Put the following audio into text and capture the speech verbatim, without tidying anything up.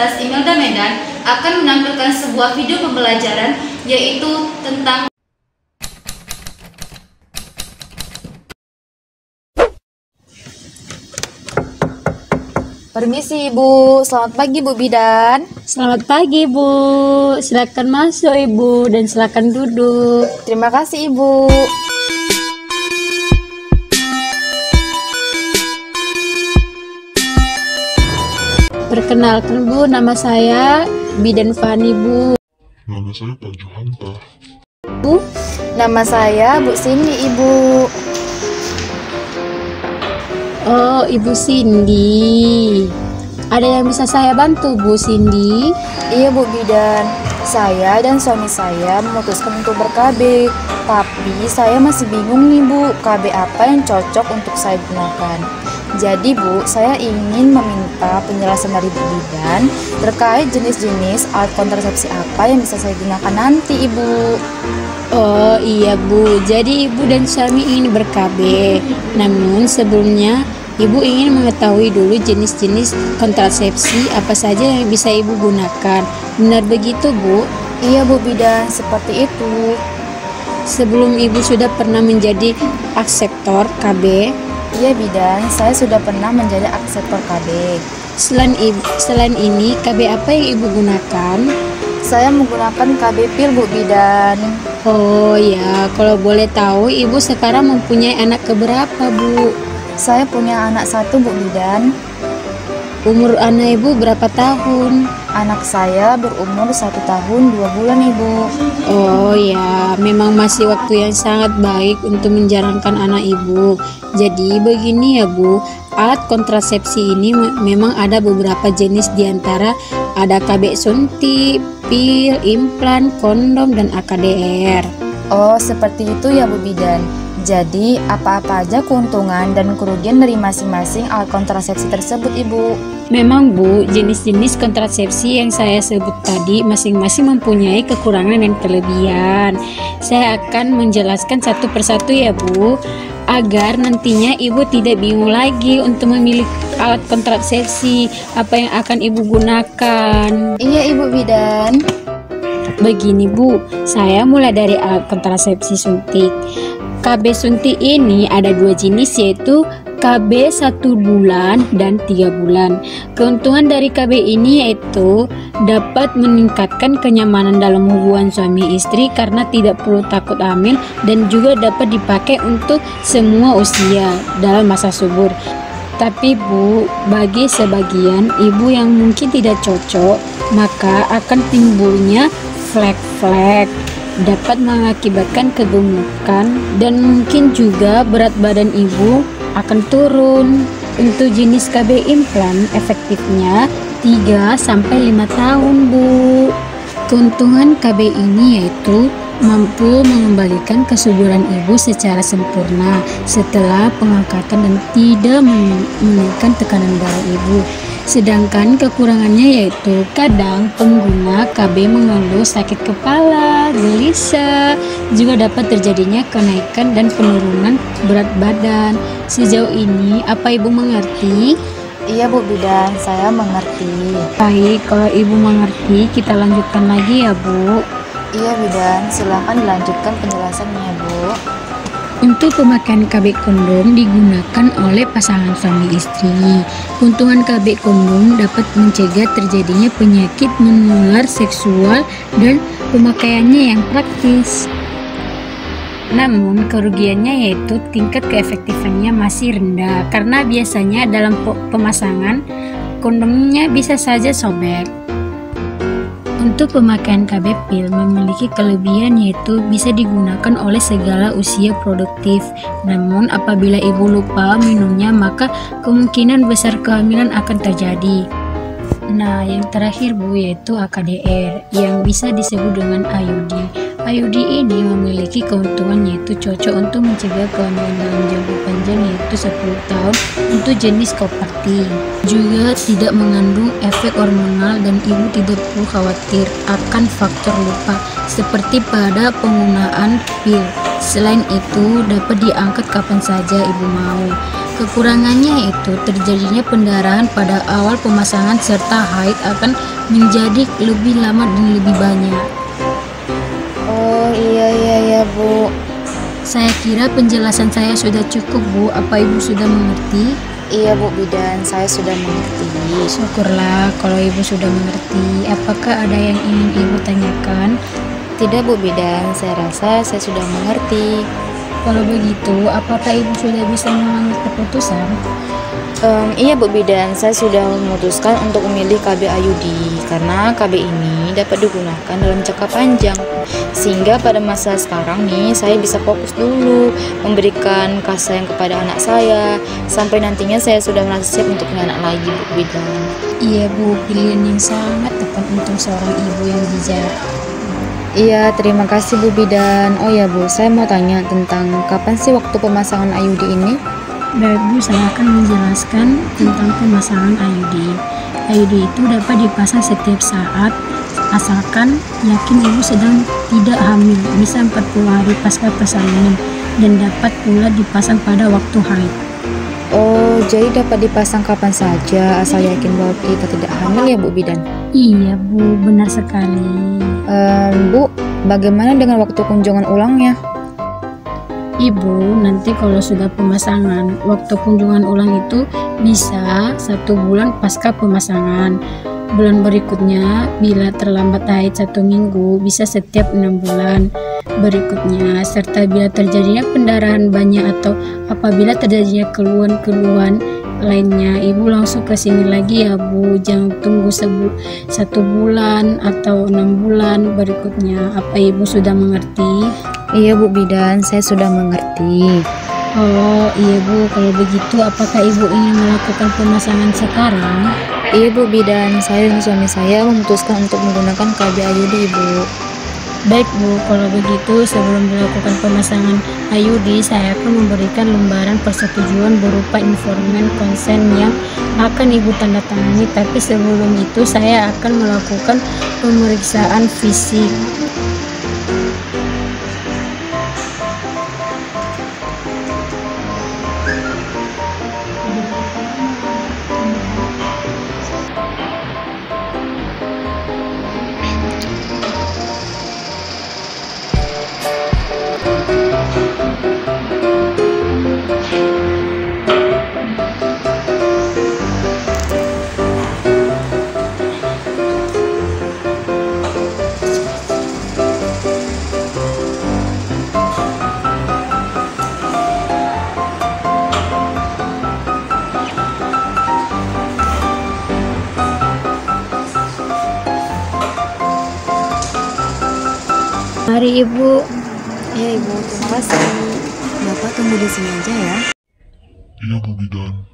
Universitas Imelda Medan akan menampilkan sebuah video pembelajaran yaitu tentang Permisi Ibu, selamat pagi Bu Bidan. Selamat pagi Bu, silakan masuk Ibu dan silakan duduk. Terima kasih Ibu. Perkenalkan Bu, nama saya Bidan Fani Bu. Nama saya Pak Johanta. Bu, nama saya Bu Cindy Ibu. Oh, Ibu Cindy. Ada yang bisa saya bantu, Bu Cindy? Iya, Bu Bidan. Saya dan suami saya memutuskan untuk ber-K B. Tapi saya masih bingung nih, Bu, K B apa yang cocok untuk saya gunakan. Jadi, Bu, saya ingin meminta penjelasan dari Bu Bidan terkait jenis-jenis alat kontrasepsi apa yang bisa saya gunakan nanti, Ibu. Oh iya Bu, jadi ibu dan suami ingin ber-K B. Namun sebelumnya ibu ingin mengetahui dulu jenis-jenis kontrasepsi apa saja yang bisa ibu gunakan. Benar begitu Bu? Iya Bu Bidan, seperti itu. Sebelum ibu sudah pernah menjadi akseptor K B? Iya Bidan, saya sudah pernah menjadi akseptor K B. Selain, ibu, selain ini K B apa yang ibu gunakan? Saya menggunakan K B pil Bu Bidan. Oh ya, kalau boleh tahu ibu sekarang mempunyai anak keberapa Bu? Saya punya anak satu Bu Bidan. Umur anak ibu berapa tahun? Anak saya berumur satu tahun dua bulan Ibu. Oh ya, memang masih waktu yang sangat baik untuk menjalankan anak ibu. Jadi begini ya Bu, alat kontrasepsi ini memang ada beberapa jenis diantara ada K B suntik, pil, implan, kondom, dan A K D R. Oh, seperti itu ya Bu Bidan. Jadi, apa-apa aja keuntungan dan kerugian dari masing-masing alat kontrasepsi tersebut, Ibu? Memang, Bu, jenis-jenis kontrasepsi yang saya sebut tadi masing-masing mempunyai kekurangan dan kelebihan. Saya akan menjelaskan satu persatu ya, Bu, agar nantinya ibu tidak bingung lagi untuk memilih alat kontrasepsi apa yang akan ibu gunakan. Iya Ibu Bidan. Begini Bu, saya mulai dari alat kontrasepsi suntik. K B suntik ini ada dua jenis yaitu K B satu bulan dan tiga bulan. Keuntungan dari K B ini yaitu dapat meningkatkan kenyamanan dalam hubungan suami istri karena tidak perlu takut hamil dan juga dapat dipakai untuk semua usia dalam masa subur. Tapi Bu, bagi sebagian ibu yang mungkin tidak cocok, maka akan timbulnya flek-flek, dapat mengakibatkan kegemukan dan mungkin juga berat badan ibu akan turun. Untuk jenis K B implan efektifnya tiga sampai lima tahun Bu. Keuntungan K B ini yaitu mampu mengembalikan kesuburan ibu secara sempurna setelah pengangkatan dan tidak menaikkan tekanan darah ibu. Sedangkan kekurangannya yaitu kadang pengguna K B mengeluh sakit kepala, gelisah, juga dapat terjadinya kenaikan dan penurunan berat badan. Sejauh ini apa ibu mengerti? Iya Bu Bidan, saya mengerti. Baik, kalau ibu mengerti kita lanjutkan lagi ya Bu. Iya Bidan, silahkan dilanjutkan penjelasannya Bu. Untuk pemakaian K B kondom digunakan oleh pasangan suami istri. Keuntungan K B kondom dapat mencegah terjadinya penyakit menular seksual dan pemakaiannya yang praktis. Namun kerugiannya yaitu tingkat keefektifannya masih rendah karena biasanya dalam pemasangan kondomnya bisa saja sobek. Untuk pemakaian K B pil memiliki kelebihan yaitu bisa digunakan oleh segala usia produktif. Namun apabila ibu lupa minumnya maka kemungkinan besar kehamilan akan terjadi. Nah yang terakhir Bu yaitu A K D R yang bisa disebut dengan I U D. I U D ini memiliki keuntungan yaitu cocok untuk mencegah kehamilan dalam jangka panjang yaitu sepuluh tahun untuk jenis koperti. Juga tidak mengandung efek hormonal dan ibu tidak perlu khawatir akan faktor lupa seperti pada penggunaan pil. Selain itu dapat diangkat kapan saja ibu mau. Kekurangannya itu terjadinya pendarahan pada awal pemasangan serta haid akan menjadi lebih lama dan lebih banyak. Oh iya iya ya Bu. Saya kira penjelasan saya sudah cukup Bu. Apa Ibu sudah mengerti? Iya Bu Bidan, saya sudah mengerti. Syukurlah kalau Ibu sudah mengerti. Apakah ada yang ingin Ibu tanyakan? Tidak Bu Bidan, saya rasa saya sudah mengerti. Kalau begitu, apakah Ibu sudah bisa mengambil keputusan? Um, iya Bu Bidan, saya sudah memutuskan untuk memilih K B I U D karena K B ini dapat digunakan dalam jangka panjang. Sehingga pada masa sekarang nih, saya bisa fokus dulu memberikan kasih sayang kepada anak saya sampai nantinya saya sudah merasa siap untuk punya anak lagi Bu Bidan. Iya Bu, pilihan yang sangat tepat untuk seorang ibu yang bijak. Iya, terima kasih Bu Bidan. Oh ya Bu, saya mau tanya tentang kapan sih waktu pemasangan I U D ini? Baik Bu, saya akan menjelaskan tentang pemasangan I U D. I U D itu dapat dipasang setiap saat, asalkan yakin ibu sedang tidak hamil, bisa empat puluh hari pasca persalinan, dan dapat pula dipasang pada waktu haid. Oh, jadi dapat dipasang kapan saja, asal yakin bahwa kita tidak hamil ya Bu Bidan? Iya Bu, benar sekali. Um, Bu, bagaimana dengan waktu kunjungan ulangnya? Ibu, nanti kalau sudah pemasangan, waktu kunjungan ulang itu bisa satu bulan pasca pemasangan. Bulan berikutnya, bila terlambat haid satu minggu, bisa setiap enam bulan berikutnya. Serta bila terjadinya pendarahan banyak atau apabila terjadinya keluhan-keluhan lainnya, ibu langsung ke sini lagi ya Bu, jangan tunggu sebu satu bulan atau enam bulan berikutnya. Apa ibu sudah mengerti? Iya Bu Bidan, saya sudah mengerti. Oh iya Bu, kalau begitu apakah ibu ingin melakukan pemasangan sekarang? Iya Bu Bidan, saya dan suami saya memutuskan untuk menggunakan K B I U D Bu. Baik Bu, kalau begitu sebelum dilakukan pemasangan I U D, saya akan memberikan lembaran persetujuan berupa informan konsen yang akan Ibu tanda tangani. Tapi sebelum itu saya akan melakukan pemeriksaan fisik. Mari Ibu. Ya Ibu, terima kasih. Bapak tunggu di sini aja ya. Iya Bu Bidan.